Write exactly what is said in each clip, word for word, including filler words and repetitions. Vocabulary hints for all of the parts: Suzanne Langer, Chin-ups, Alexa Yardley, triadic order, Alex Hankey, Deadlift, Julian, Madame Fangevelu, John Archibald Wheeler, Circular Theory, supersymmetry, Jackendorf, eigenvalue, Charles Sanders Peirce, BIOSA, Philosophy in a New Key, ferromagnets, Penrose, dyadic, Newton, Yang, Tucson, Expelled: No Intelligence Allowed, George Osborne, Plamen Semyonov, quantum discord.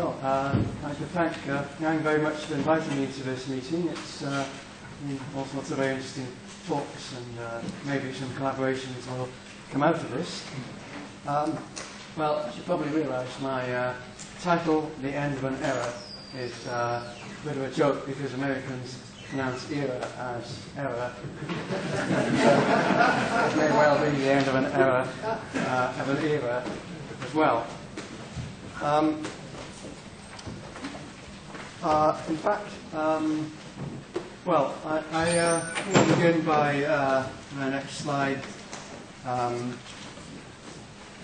Well, uh, I'd like to thank uh, Yang very much for inviting me to this meeting. It's uh, all sorts of very interesting talks, and uh, maybe some collaborations will come out of this. Um, well, as you probably realise, my uh, title, The End of an Era, is uh, a bit of a joke because Americans pronounce era as error. It may well be the end of an era, uh, of an era as well. Um, uh, in fact, um, well, I, I uh, will begin by uh, my next slide. Um,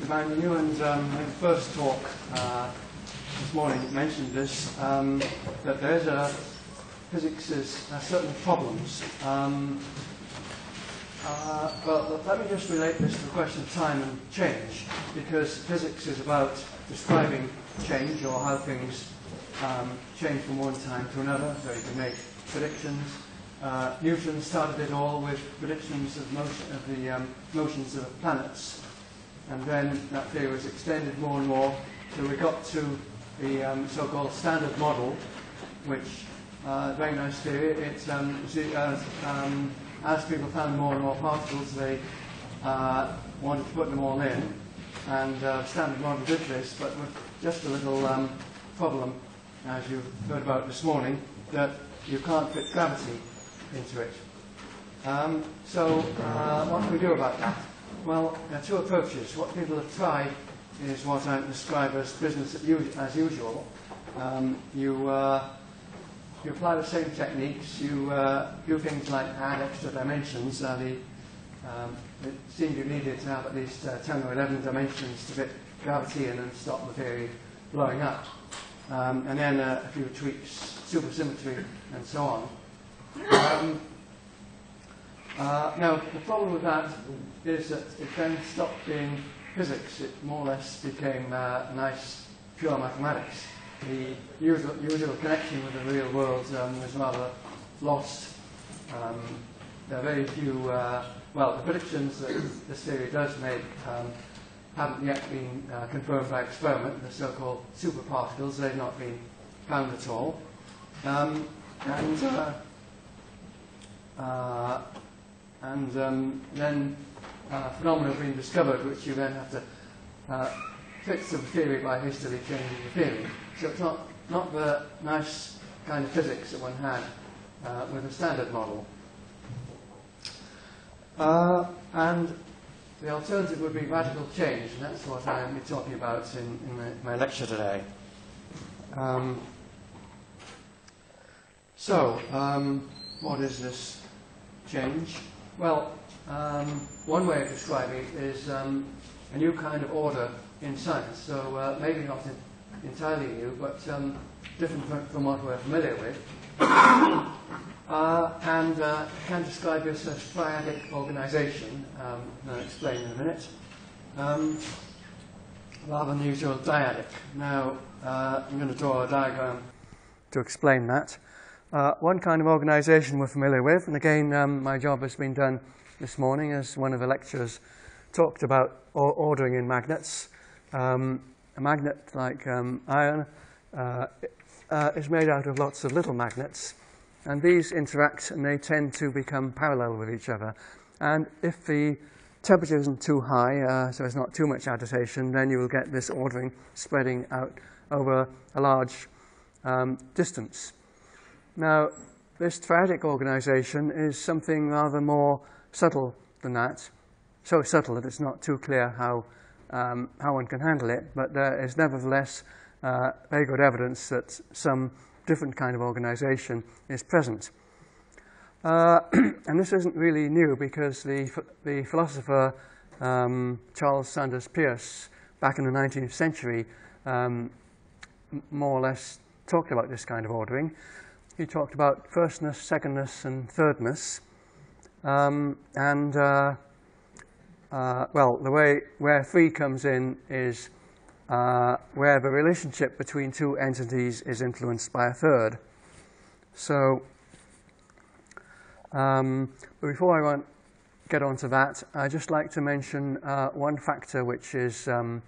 Newton's um, first talk uh, this morning mentioned this, um, that there's a physics is uh, certain problems. Um, uh, well, let me just relate this to the question of time and change, because physics is about describing change, or how things um, change from one time to another, so you can make predictions. Uh, Newton started it all with predictions of, motion, of the um, motions of the planets, and then that theory was extended more and more till we got to the um, so-called standard model, which Uh, very nice theory. It's, um, as, um, as people found more and more particles, they uh, wanted to put them all in, and uh, standard model did this, but with just a little um, problem, as you've heard about this morning, that you can't fit gravity into it. Um, so uh, what do we do about that? Well, there are two approaches. What people have tried is what I describe as business as usual. Um, you uh, You apply the same techniques, you uh, do things like add extra dimensions. Uh, the, um, it seemed you needed to have at least uh, ten or eleven dimensions to fit gravity in and stop the theory blowing up. Um, and then uh, a few tweaks, supersymmetry, and so on. Um, uh, now, the problem with that is that it then stopped being physics. It more or less became uh, nice, pure mathematics. The usual, usual connection with the real world um, was rather lost. Um, there are very few, uh, well, the predictions that this theory does make um, haven't yet been uh, confirmed by experiment. The so-called superparticles, they've not been found at all. Um, and uh, uh, and um, then uh, phenomena have been discovered, which you then have to uh, fix the theory by hastily changing the theory. So it's not, not the nice kind of physics that one had uh, with a standard model. Uh, and the alternative would be radical change, and that's what I'll be talking about in, in my, my lecture today. Um, so, um, what is this change? Well, um, one way of describing it is um, a new kind of order in science. So uh, maybe not in entirely new, but um, different from what we're familiar with. uh, and uh, can describe this as triadic organisation, um, and I'll explain in a minute, um, rather than usual dyadic. Now, uh, I'm going to draw a diagram to explain that. Uh, one kind of organisation we're familiar with, and again, um, my job has been done this morning as one of the lecturers talked about or ordering in magnets. Um, A magnet like um, iron uh, uh, is made out of lots of little magnets, and these interact and they tend to become parallel with each other. And if the temperature isn't too high, uh, so there's not too much agitation, then you will get this ordering spreading out over a large um, distance. Now, this triadic organization is something rather more subtle than that, so subtle that it's not too clear how Um, how one can handle it, but there is nevertheless uh, very good evidence that some different kind of organisation is present. Uh, and this isn't really new, because the, the philosopher um, Charles Sanders Peirce, back in the nineteenth century, um, more or less talked about this kind of ordering. He talked about firstness, secondness, and thirdness, um, and uh, Uh, well, the way where three comes in is uh, where the relationship between two entities is influenced by a third. So, um, but before I want, get on to that, I'd just like to mention uh, one factor which is um,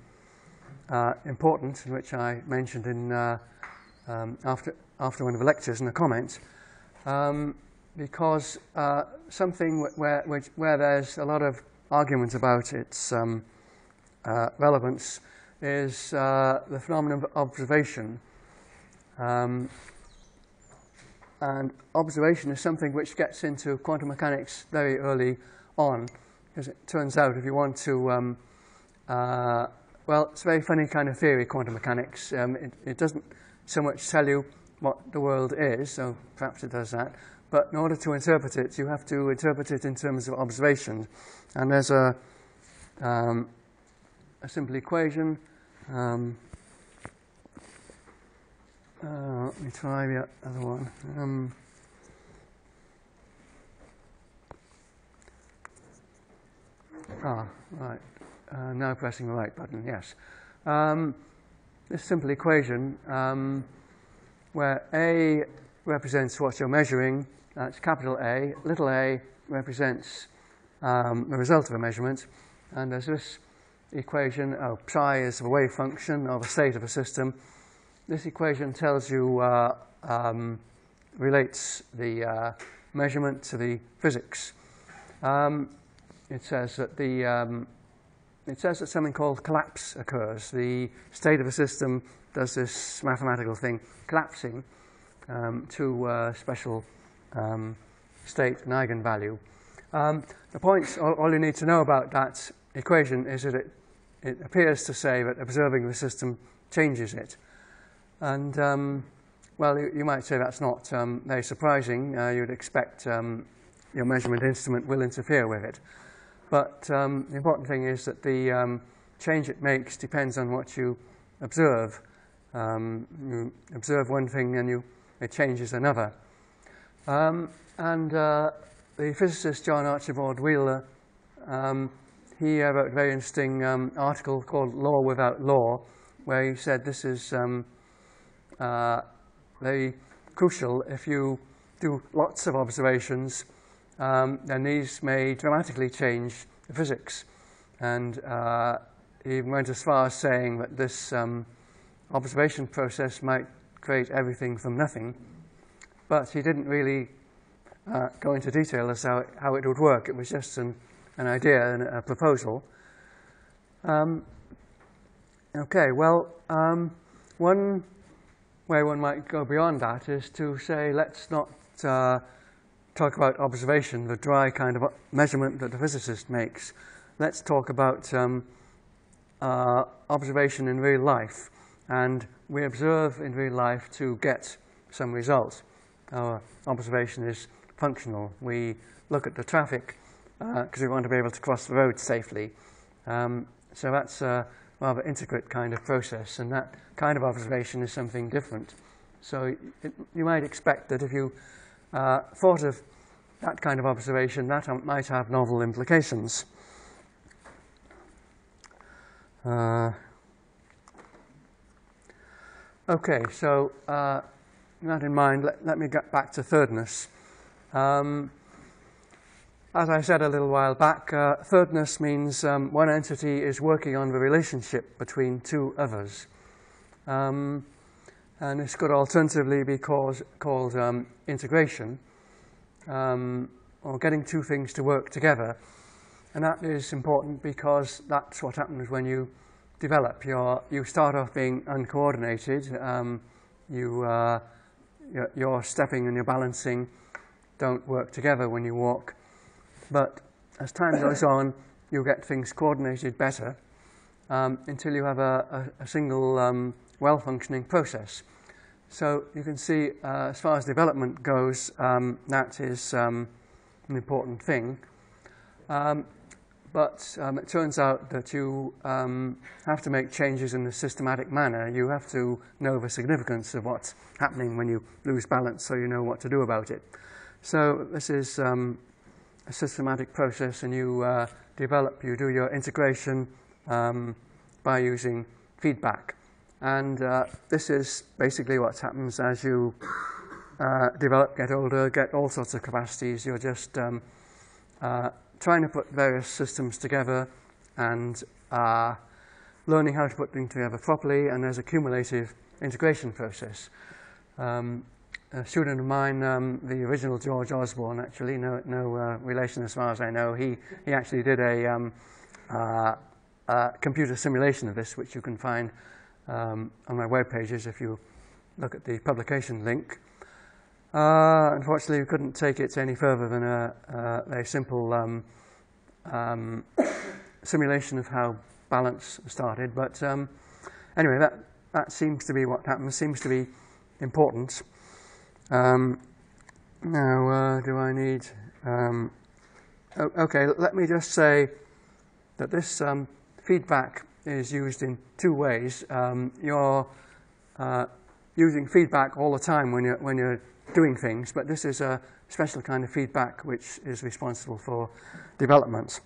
uh, important, and which I mentioned in uh, um, after after one of the lectures in the comments, um, because uh, something where which, where there's a lot of arguments about its um, uh, relevance is uh, the phenomenon of observation. Um, and observation is something which gets into quantum mechanics very early on, because it turns out if you want to, um, uh, well, it's a very funny kind of theory, quantum mechanics. Um, it, it doesn't so much tell you what the world is, so perhaps it does that, but in order to interpret it, you have to interpret it in terms of observation. And there's a, um, a simple equation. Um, Uh, let me try the other one. Um, ah, right. Uh, now pressing the right button, yes. Um, this simple equation um, where A represents what you're measuring, that's capital A, little a represents um, the result of a measurement, and there's this equation, oh, psi is the wave function of a state of a system. This equation tells you, uh, um, relates the uh, measurement to the physics. Um, it says that the, um, it says that something called collapse occurs. The state of a system does this mathematical thing, collapsing um, to a special um, state, an eigenvalue. Um, the point, all, all you need to know about that equation is that it, it appears to say that observing the system changes it. And, um, well, you, you might say that's not um, very surprising. Uh, you'd expect um, your measurement instrument will interfere with it. But um, the important thing is that the um, change it makes depends on what you observe. Um, you observe one thing and you, it changes another. Um, and uh, the physicist John Archibald Wheeler, um, he uh, wrote a very interesting um, article called Law Without Law, where he said this is... Um, Uh, very crucial. If you do lots of observations, um, then these may dramatically change the physics. And uh, he went as far as saying that this um, observation process might create everything from nothing. But he didn't really uh, go into detail as how it, how it would work. It was just an, an idea and a proposal. Um, okay, well, um, one where one might go beyond that is to say, let's not uh, talk about observation, the dry kind of measurement that the physicist makes. Let's talk about um, uh, observation in real life. And we observe in real life to get some result. Our observation is functional. We look at the traffic because uh, we want to be able to cross the road safely. Um, so that's... Uh, rather intricate kind of process, and that kind of observation is something different. So it, you might expect that if you uh, thought of that kind of observation, that might have novel implications. Uh, okay, so uh, that in mind, let, let me get back to thirdness. Um, As I said a little while back, uh, thirdness means um, one entity is working on the relationship between two others. Um, and this could alternatively be cause, called um, integration, um, or getting two things to work together. And that is important because that's what happens when you develop. You're, you start off being uncoordinated. Um, you, uh, your, your stepping and your balancing don't work together when you walk. But as time goes on, you'll get things coordinated better um, until you have a, a, a single um, well-functioning process. So you can see, uh, as far as development goes, um, that is um, an important thing. Um, but um, it turns out that you um, have to make changes in a systematic manner. You have to know the significance of what's happening when you lose balance, so you know what to do about it. So this is... Um, a systematic process, and you uh, develop, you do your integration um, by using feedback. And uh, this is basically what happens as you uh, develop, get older, get all sorts of capacities. You're just um, uh, trying to put various systems together and uh, learning how to put things together properly, and there's a cumulative integration process. Um, a student of mine, um, the original George Osborne, actually, no, no uh, relation as far as I know, he, he actually did a um, uh, uh, computer simulation of this, which you can find um, on my web pages if you look at the publication link. Uh, unfortunately, we couldn't take it any further than a, a, a simple um, um, simulation of how balance started. But um, anyway, that, that seems to be what happens, seems to be important. Um, now, uh, do I need... Um, okay, let me just say that this um, feedback is used in two ways. Um, you're uh, using feedback all the time when you're, when you're doing things, but this is a special kind of feedback which is responsible for development.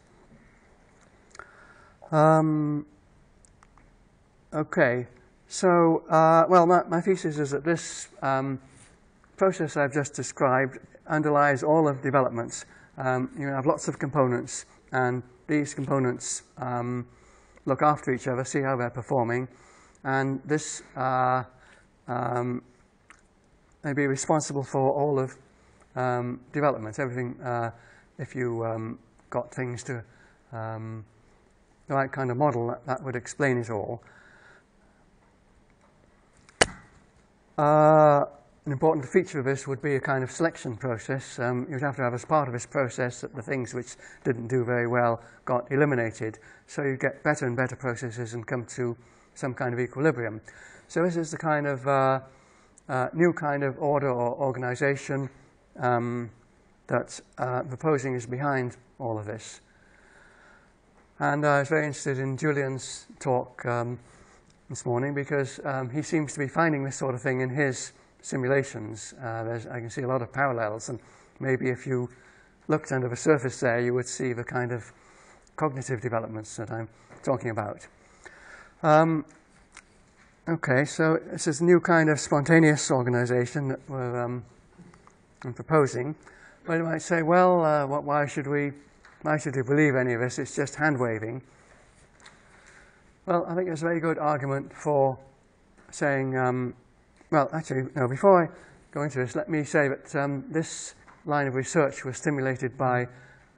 Um, okay, so, uh, well, my, my thesis is that this um, process I've just described underlies all of developments. Um, you have lots of components, and these components um, look after each other, see how they're performing, and this uh, um, may be responsible for all of um, development. Everything, uh, if you um, got things to... Um, the right kind of model, that, that would explain it all. Uh, an important feature of this would be a kind of selection process. Um, you'd have to have as part of this process that the things which didn't do very well got eliminated, so you get better and better processes and come to some kind of equilibrium. So this is the kind of uh, uh, new kind of order or organization um, that uh, proposing is behind all of this. And I was very interested in Julian's talk um, this morning because um, he seems to be finding this sort of thing in his simulations. Uh, there's, I can see a lot of parallels, and maybe if you looked under the surface there, you would see the kind of cognitive developments that I'm talking about. Um, okay, so this is a new kind of spontaneous organization that we're um, I'm proposing. But you might say, well, uh, what, why should we... Why should you believe any of this? It's just hand-waving. Well, I think there's a very good argument for saying, um, well, actually, no, before I go into this, let me say that um, this line of research was stimulated by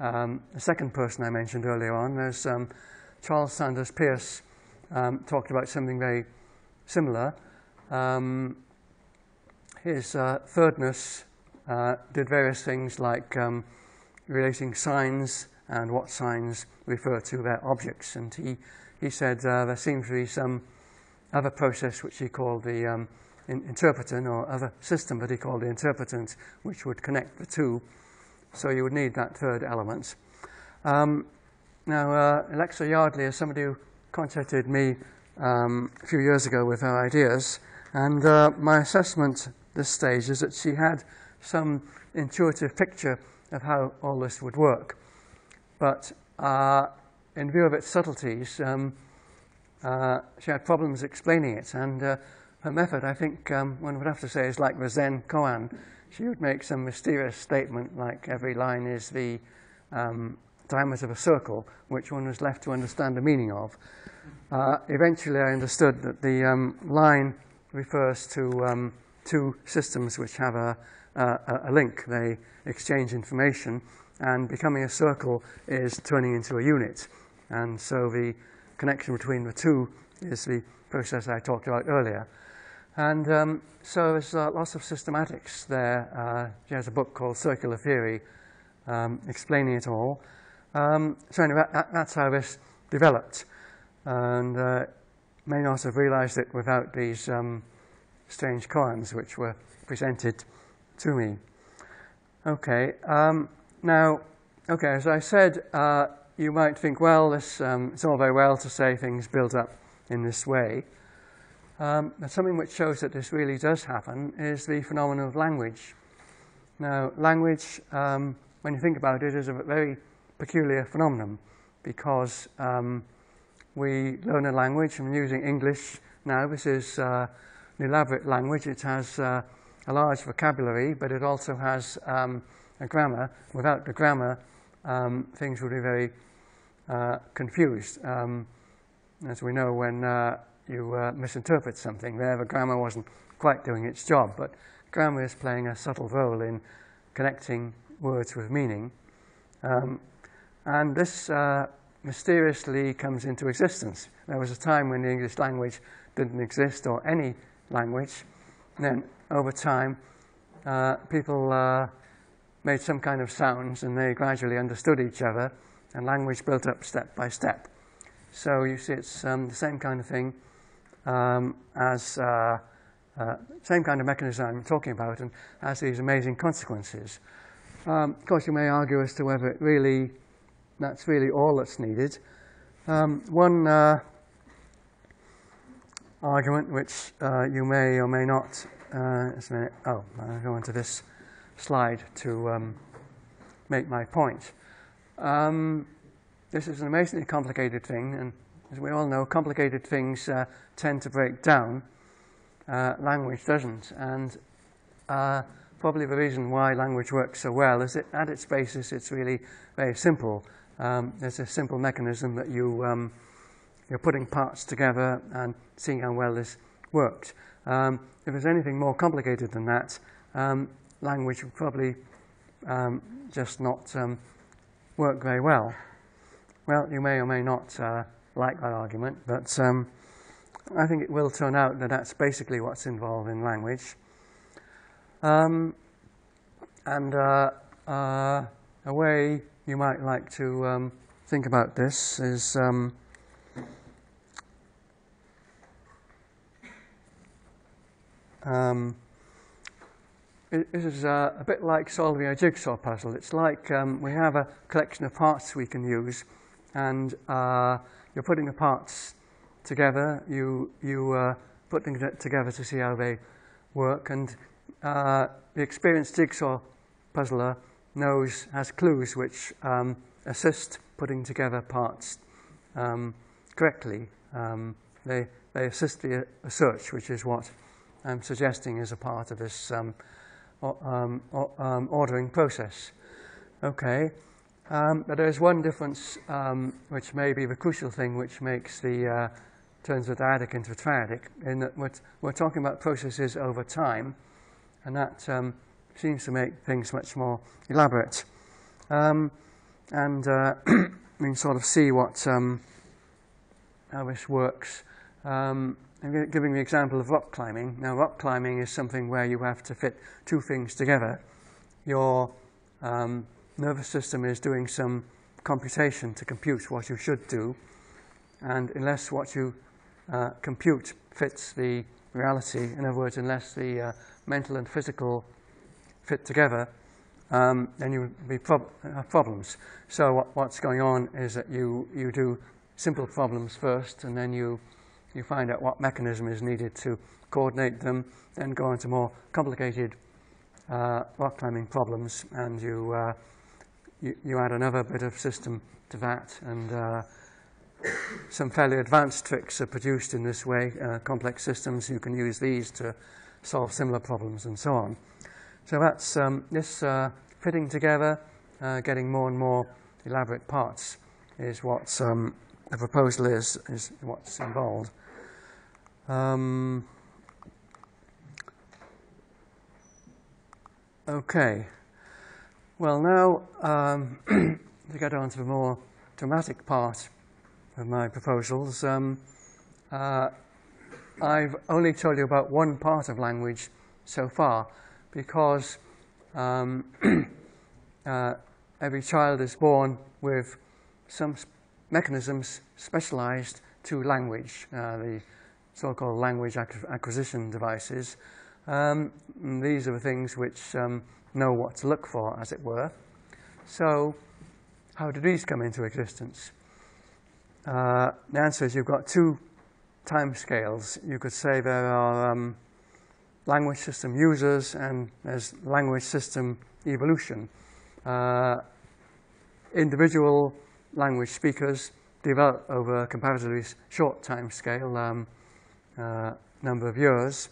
um, the second person I mentioned earlier on. There's um, Charles Sanders Peirce um, talked about something very similar. Um, his uh, thirdness uh, did various things like um, relating signs and what signs refer to their objects. And he, he said uh, there seems to be some other process which he called the um, in interpretant, or other system that he called the interpretant, which would connect the two. So you would need that third element. Um, now, uh, Alexa Yardley is somebody who contacted me um, a few years ago with her ideas. And uh, my assessment at this stage is that she had some intuitive picture of how all this would work. But uh, in view of its subtleties, um, uh, she had problems explaining it. And uh, her method, I think, um, one would have to say, is like the Zen koan. She would make some mysterious statement like every line is the um, diameter of a circle, which one was left to understand the meaning of. Uh, eventually, I understood that the um, line refers to um, two systems which have a Uh, a link. They exchange information, and becoming a circle is turning into a unit. And so the connection between the two is the process I talked about earlier. And um, so there's uh, lots of systematics there. Uh, she has a book called Circular Theory um, explaining it all. Um, so anyway, that, that's how this developed. And uh, may not have realized it without these um, strange koans which were presented to me. Okay, um, now, okay, as I said, uh, you might think, well, this, um, it's all very well to say things build up in this way. Um, but something which shows that this really does happen is the phenomenon of language. Now, language, um, when you think about it, is a very peculiar phenomenon, because um, we learn a language. I'm using English now. This is uh, an elaborate language. It has uh, a large vocabulary, but it also has um, a grammar. Without the grammar, um, things would be very uh, confused. Um, As we know, when uh, you uh, misinterpret something there, the grammar wasn't quite doing its job, but grammar is playing a subtle role in connecting words with meaning. Um, and this uh, mysteriously comes into existence. There was a time when the English language didn't exist, or any language. And then, over time, uh, people uh, made some kind of sounds, and they gradually understood each other, and language built up step by step. So you see, it's um, the same kind of thing um, as uh, uh, same kind of mechanism I'm talking about, and has these amazing consequences. Um, of course, you may argue as to whether it really that's really all that's needed. Um, one uh, argument, which uh, you may or may not. Uh, just a minute. Oh, I'll go onto this slide to um, make my point. Um, This is an amazingly complicated thing, and as we all know, complicated things uh, tend to break down. Uh, language doesn't, and uh, probably the reason why language works so well is that at its basis it's really very simple. Um, there's a simple mechanism that you, um, you're putting parts together and seeing how well this worked. Um, if there's anything more complicated than that, um, language would probably um, just not um, work very well. Well, you may or may not uh, like that argument, but um, I think it will turn out that that's basically what's involved in language. Um, and uh, uh, a way you might like to um, think about this is um, um, this is uh, a bit like solving a jigsaw puzzle. It's like um, we have a collection of parts we can use. And uh, you're putting the parts together. You you uh, put things together to see how they work. And uh, the experienced jigsaw puzzler knows has clues which um, assist putting together parts um, correctly. Um, they they assist the search, which is what I'm suggesting is a part of this um, or, um, or, um, ordering process. Okay. Um, but there's one difference um, which may be the crucial thing which makes the uh, turns the dyadic into a triadic, in that we're, we're talking about processes over time, and that um, seems to make things much more elaborate. Um, and uh, we can sort of see what um, how this works. Um, I'm giving the example of rock climbing. Now, rock climbing is something where you have to fit two things together. Your um, nervous system is doing some computation to compute what you should do, and unless what you uh, compute fits the reality, in other words, unless the uh, mental and physical fit together, um, then you will be prob have problems. So what, what's going on is that you, you do simple problems first, and then you, you find out what mechanism is needed to coordinate them, then go into more complicated uh, rock climbing problems, and you uh, You, you add another bit of system to that, and uh, some fairly advanced tricks are produced in this way. Uh, complex systems, you can use these to solve similar problems and so on. So that's um, this uh, fitting together, uh, getting more and more elaborate parts is what um, the proposal is, is what's involved. Um, okay. Well, now, um, to get on to the more dramatic part of my proposals, um, uh, I've only told you about one part of language so far, because um, uh, every child is born with some sp mechanisms specialized to language, uh, the so-called language ac acquisition devices. Um, these are the things which um, know what to look for, as it were. So, how do these come into existence? Uh, the answer is you've got two time scales. You could say there are um, language system users and there's language system evolution. Uh, individual language speakers develop over a comparatively short time scale, um, uh, number of years,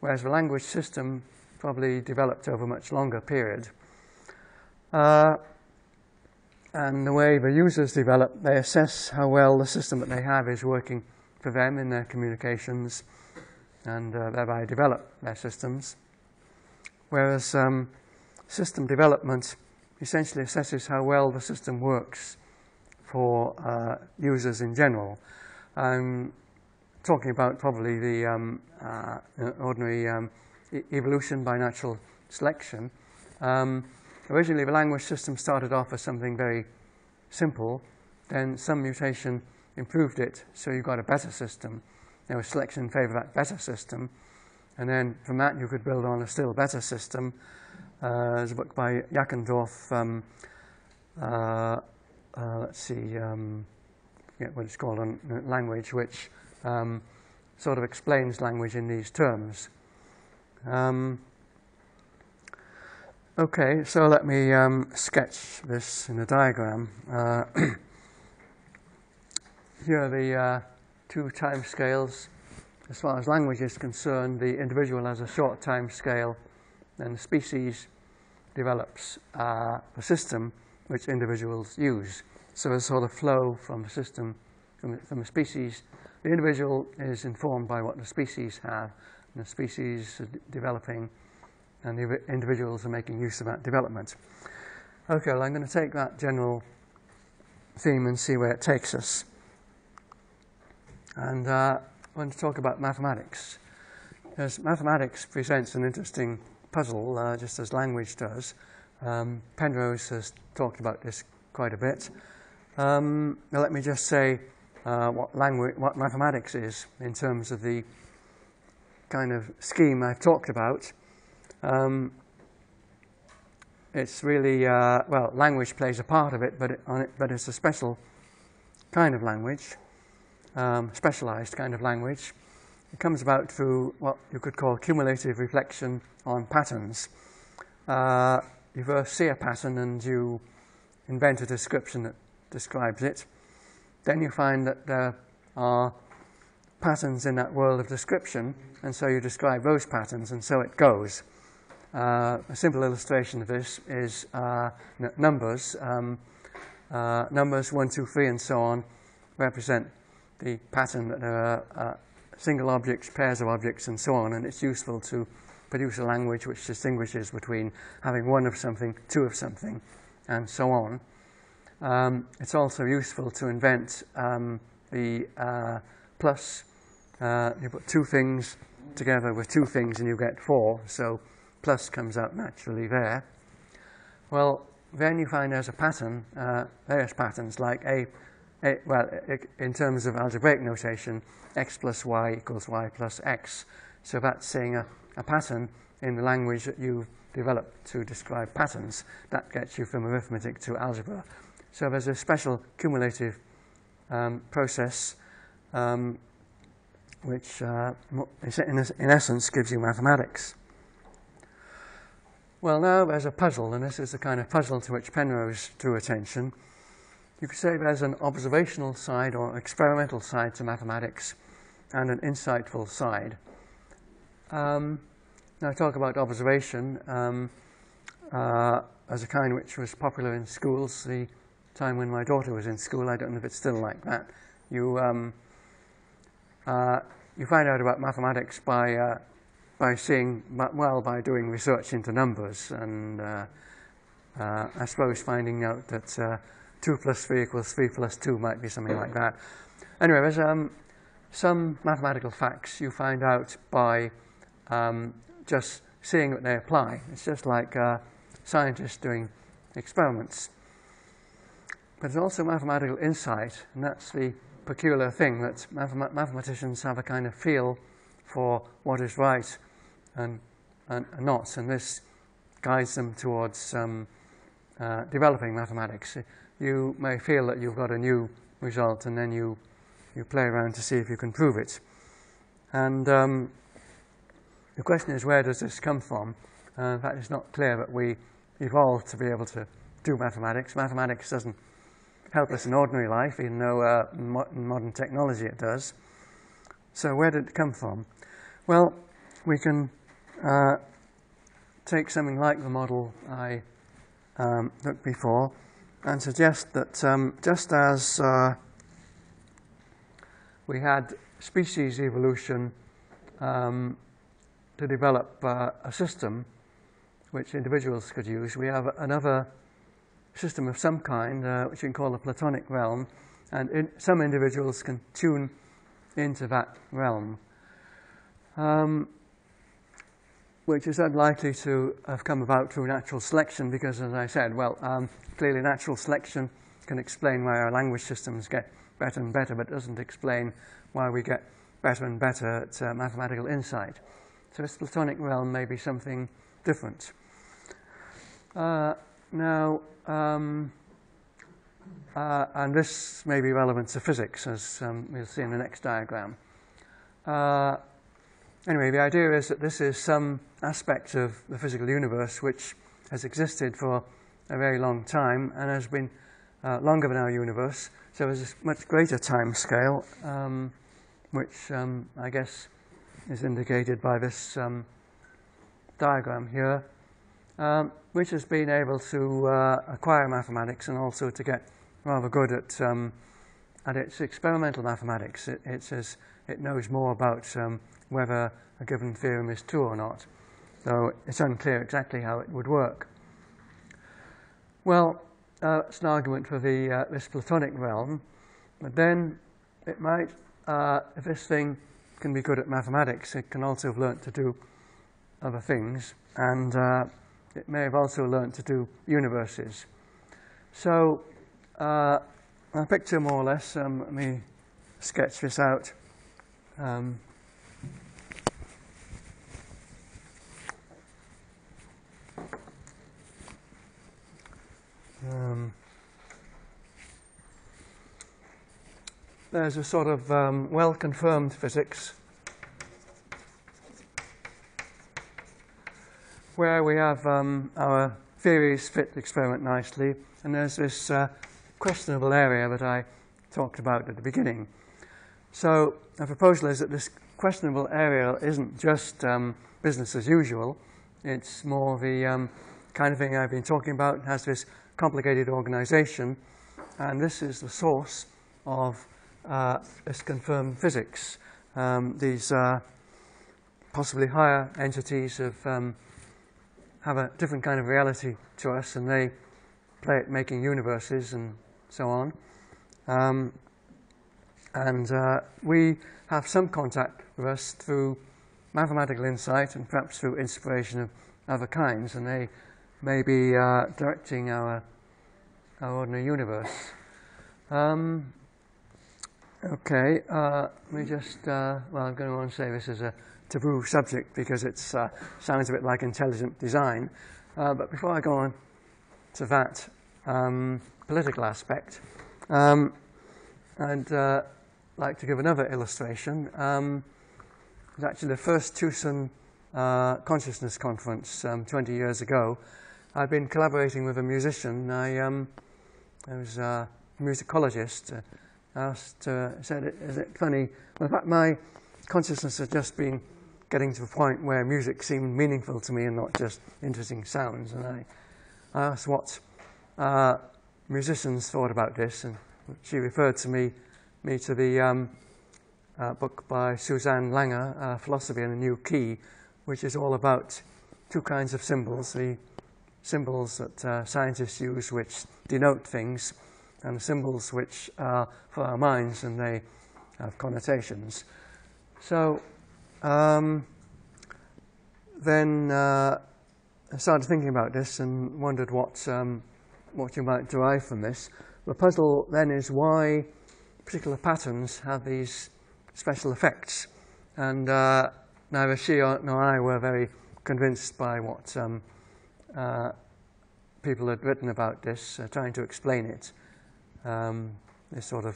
whereas the language system probably developed over a much longer period. Uh, and the way the users develop, they assess how well the system that they have is working for them in their communications, and uh, thereby develop their systems. Whereas um, system development essentially assesses how well the system works for uh, users in general. I'm talking about probably the um, uh, ordinary um, e evolution by natural selection. Um, originally, the language system started off as something very simple. Then some mutation improved it, so you got a better system. There was selection in favor of that better system. And then from that, you could build on a still better system. Uh, there's a book by Jackendorf, um, uh, uh, let's see, um, yeah, what it's called on language, which um, sort of explains language in these terms. Um, okay, so let me um, sketch this in a diagram. Uh, here are the uh, two time scales. As far as language is concerned, the individual has a short time scale, and the species develops uh, a system which individuals use. So there's sort of flow from the system, from the, from the species. The individual is informed by what the species have, and the species are developing, and the individuals are making use of that development. Okay, well, I'm going to take that general theme and see where it takes us. And uh, I want to talk about mathematics, because mathematics presents an interesting puzzle, uh, just as language does. Um, Penrose has talked about this quite a bit. Um, now let me just say uh, what language, what mathematics is in terms of the kind of scheme I've talked about. Um, it's really uh, well, language plays a part of it, but it, on it, but it's a special kind of language. Um, specialized kind of language. It comes about through what you could call cumulative reflection on patterns. Uh, you first see a pattern and you invent a description that describes it. Then you find that there are patterns in that world of description, and so you describe those patterns, and so it goes. Uh, a simple illustration of this is uh, numbers. Um, uh, numbers one, two, three, and so on represent the pattern that there are uh, single objects, pairs of objects, and so on, and it's useful to produce a language which distinguishes between having one of something, two of something, and so on. Um, it's also useful to invent um, the uh, plus. Uh, you put two things together with two things and you get four, so plus comes out naturally there. Well, then you find there's a pattern, uh, various patterns, like a It, well, it, in terms of algebraic notation, x plus y equals y plus x. So that's seeing a, a pattern in the language that you've developed to describe patterns. That gets you from arithmetic to algebra. So there's a special cumulative um, process um, which, uh, in, in essence, gives you mathematics. Well, now there's a puzzle, and this is the kind of puzzle to which Penrose drew attention. You could say there's an observational side or experimental side to mathematics and an insightful side. Um, now I talk about observation um, uh, as a kind which was popular in schools. The time when my daughter was in school, I don't know if it's still like that. You, um, uh, you find out about mathematics by, uh, by seeing, well, by doing research into numbers, and uh, uh, I suppose finding out that uh, two plus three equals three plus two might be something like that. Anyway, there's um, some mathematical facts you find out by um, just seeing that they apply. It's just like uh, scientists doing experiments. But there's also mathematical insight, and that's the peculiar thing, that mathemat mathematicians have a kind of feel for what is right and, and, and not, and this guides them towards um, uh, developing mathematics. You may feel that you've got a new result, and then you, you play around to see if you can prove it. And um, the question is, where does this come from? Uh, in fact, it's not clear that we evolved to be able to do mathematics. Mathematics doesn't help us in ordinary life, even though uh, in mo in modern technology it does. So where did it come from? Well, we can uh, take something like the model I um, looked before, and suggest that um, just as uh, we had species evolution um, to develop uh, a system which individuals could use, we have another system of some kind, uh, which we can call the Platonic realm, and in, some individuals can tune into that realm, um, which is unlikely to have come about through natural selection because, as I said, well, um, clearly natural selection can explain why our language systems get better and better, but doesn't explain why we get better and better at uh, mathematical insight. So this Platonic realm may be something different. Uh, now, um, uh, and this may be relevant to physics, as um, we'll see in the next diagram. Uh, anyway, the idea is that this is some aspect of the physical universe which has existed for a very long time and has been uh, longer than our universe, so there's a much greater time scale, um, which um, I guess is indicated by this um, diagram here, um, which has been able to uh, acquire mathematics and also to get rather good at um, at its experimental mathematics. It, it says it knows more about um, whether a given theorem is true or not, though it's unclear exactly how it would work. Well, uh, it's an argument for the uh, this Platonic realm, but then it might, uh, if this thing can be good at mathematics, it can also have learnt to do other things, and uh, it may have also learned to do universes. So uh, I picture more or less, um, let me sketch this out. Um, um, there's a sort of um, well-confirmed physics where we have um, our theories fit the experiment nicely, and there's this uh, questionable area that I talked about at the beginning. So the proposal is that this questionable area isn't just um, business as usual, it's more the um, kind of thing I've been talking about. It has this complicated organization, and this is the source of uh, this confirmed physics, um, these uh, possibly higher entities of um, have a different kind of reality to us, and they play at making universes and so on. Um, and uh, we have some contact with us through mathematical insight and perhaps through inspiration of other kinds, and they may be uh, directing our, our ordinary universe. Um, okay, uh, let me just, uh, well, I'm going to want to say this is a taboo subject because it uh, sounds a bit like intelligent design. Uh, but before I go on to that um, political aspect, um, I'd uh, like to give another illustration. Um, it was actually the first Tucson uh, Consciousness Conference um, twenty years ago. I've been collaborating with a musician. I, um, I was a musicologist. I asked, uh, said, is it funny? Well, in fact, my consciousness had just been getting to the point where music seemed meaningful to me and not just interesting sounds. And I, I asked what uh, musicians thought about this, and she referred to me, me to the um, uh, book by Suzanne Langer, uh, Philosophy in a New Key, which is all about two kinds of symbols, the symbols that uh, scientists use which denote things, and the symbols which are for our minds and they have connotations. So um, then uh, I started thinking about this and wondered what, um, what you might derive from this. The puzzle then is why particular patterns have these special effects. And uh, neither she nor I were very convinced by what um, uh, people had written about this, uh, trying to explain it. Um, this sort of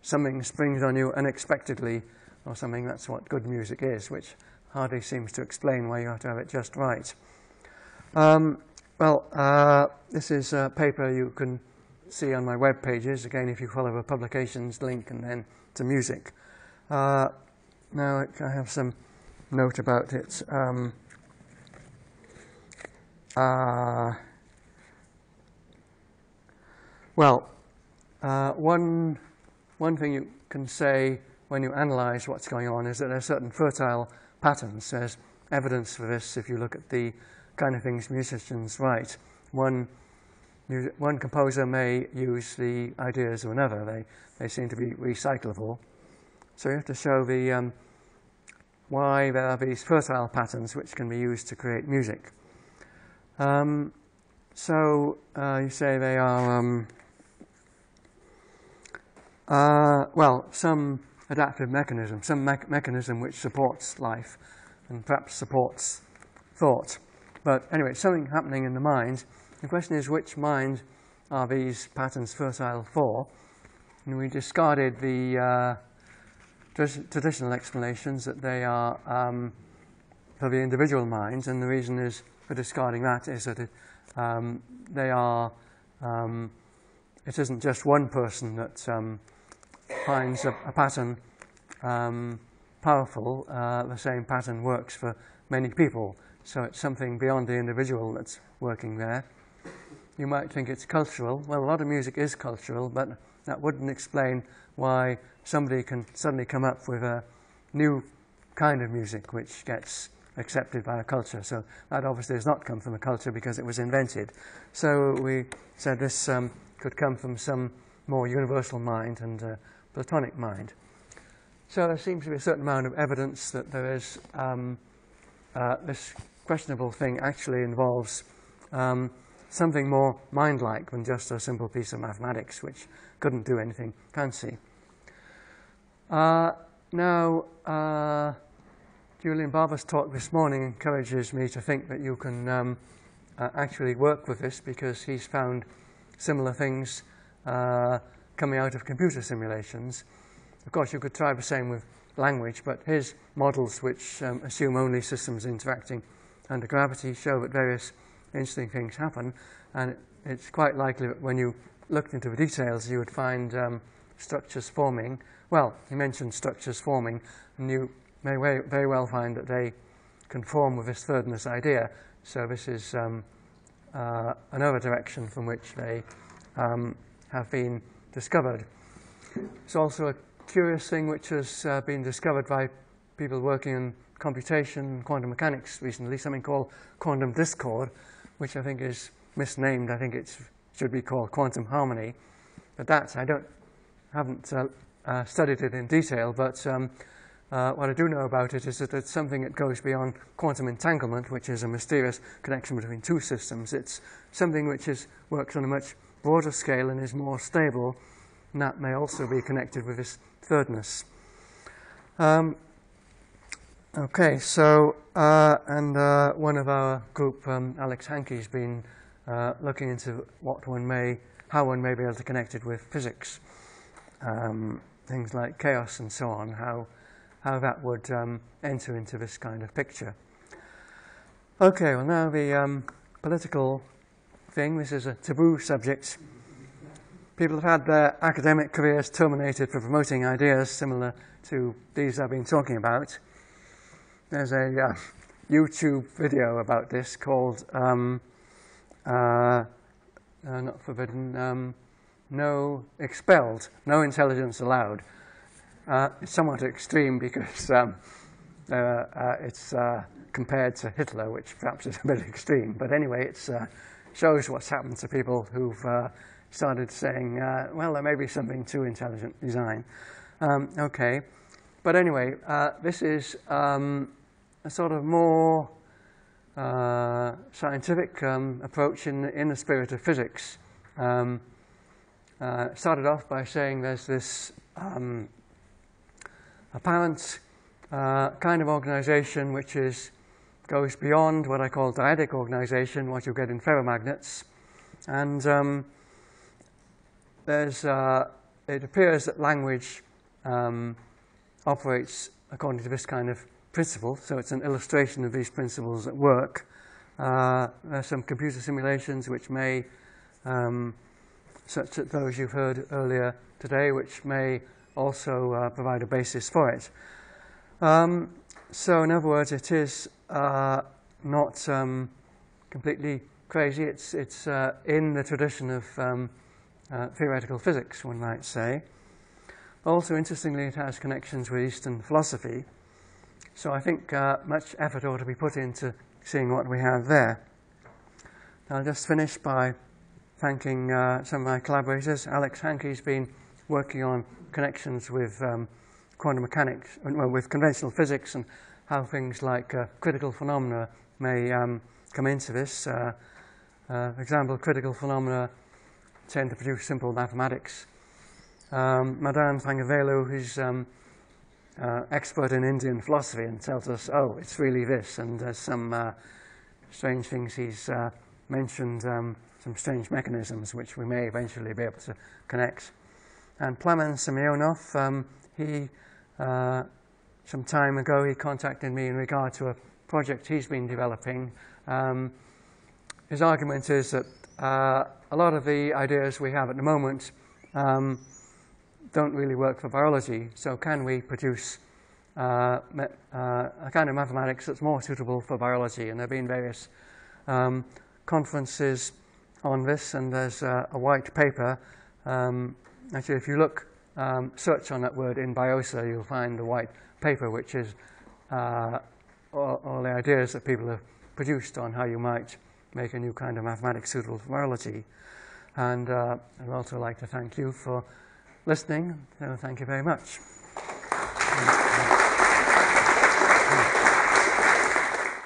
something springs on you unexpectedly or something, that's what good music is, which hardly seems to explain why you have to have it just right. Um, well, uh, this is a paper you can see on my web pages, again, if you follow the publications link and then to music. Uh, now I have some note about it. Um, uh, Well, uh, one, one thing you can say when you analyze what's going on is that there are certain fertile patterns. There's evidence for this if you look at the kind of things musicians write. One, one composer may use the ideas of another. They, they seem to be recyclable. So you have to show the um, why there are these fertile patterns which can be used to create music. Um, so uh, you say they are, um, uh, well, some adaptive mechanism, some me mechanism which supports life and perhaps supports thought. But anyway, something happening in the mind. The question is, which mind are these patterns fertile for? And we discarded the uh, traditional explanations that they are um, for the individual minds, and the reason is for discarding that is that it, um, they are, um, it isn't just one person that um, finds a, a pattern um, powerful. Uh, the same pattern works for many people, so it's something beyond the individual that's working there. You might think it's cultural. Well, a lot of music is cultural, but that wouldn't explain why somebody can suddenly come up with a new kind of music which gets accepted by a culture. So that obviously has not come from a culture because it was invented. So we said this um, could come from some more universal mind and uh, Platonic mind. So there seems to be a certain amount of evidence that there is um, uh, this questionable thing actually involves um, something more mind-like than just a simple piece of mathematics which couldn't do anything fancy. Uh, now, uh, Julian Barber's talk this morning encourages me to think that you can um, uh, actually work with this, because he's found similar things uh, coming out of computer simulations. Of course, you could try the same with language, but his models, which um, assume only systems interacting under gravity, show that various interesting things happen, and it's quite likely that when you looked into the details, you would find um, structures forming. Well, he mentioned structures forming, and you may very well find that they conform with this thirdness idea. So this is um, uh, another direction from which they um, have been discovered. It's also a curious thing which has uh, been discovered by people working in computation and quantum mechanics recently, something called quantum discord, which I think is misnamed. I think it should be called quantum harmony. But that, I don't, haven't uh, uh, studied it in detail, but um, Uh, what I do know about it is that it's something that goes beyond quantum entanglement, which is a mysterious connection between two systems. It's something which is, works on a much broader scale and is more stable, and that may also be connected with this thirdness. Um, okay, so, uh, and uh, one of our group, um, Alex Hankey, has been uh, looking into what one may, how one may be able to connect it with physics, um, things like chaos and so on, how how that would um, enter into this kind of picture. Okay, well now the um, political thing. This is a taboo subject. People have had their academic careers terminated for promoting ideas similar to these I've been talking about. There's a uh, YouTube video about this called um, uh, uh, Not Forbidden, um, No Expelled, No Intelligence Allowed. Uh, it's somewhat extreme because um, uh, uh, it's uh, compared to Hitler, which perhaps is a bit extreme. But anyway, it uh, shows what's happened to people who've uh, started saying, uh, well, there may be something to intelligent design. Um, okay. But anyway, uh, this is um, a sort of more uh, scientific um, approach in, in the spirit of physics. Um, uh, started off by saying there's this Um, apparent uh, kind of organization which is goes beyond what I call dyadic organization, what you get in ferromagnets, and um, there's uh, it appears that language um, operates according to this kind of principle. So it's an illustration of these principles at work. Uh, there's some computer simulations which may, um, such as those you've heard earlier today, which may also uh, provide a basis for it. Um, so in other words, it is uh, not um, completely crazy. It's, it's uh, in the tradition of um, uh, theoretical physics, one might say. Also, interestingly, it has connections with Eastern philosophy. So I think uh, much effort ought to be put into seeing what we have there. I'll just finish by thanking uh, some of my collaborators. Alex Hankey's been working on connections with um, quantum mechanics, well, with conventional physics, and how things like uh, critical phenomena may um, come into this. Uh, uh, for example, critical phenomena tend to produce simple mathematics. Um, Madame Fangevelu is um, uh, expert in Indian philosophy and tells us, oh, it's really this, and there's some uh, strange things he's uh, mentioned, um, some strange mechanisms which we may eventually be able to connect. And Plamen Semyonov, um, he, uh, some time ago, he contacted me in regard to a project he's been developing. Um, his argument is that uh, a lot of the ideas we have at the moment um, don't really work for biology, so can we produce uh, me uh, a kind of mathematics that's more suitable for biology? And there have been various um, conferences on this, and there's uh, a white paper. Um, actually, if you look, um, search on that word in BIOSA, you'll find the white paper, which is uh, all, all the ideas that people have produced on how you might make a new kind of mathematics suitable for biology. And uh, I'd also like to thank you for listening. So thank you very much.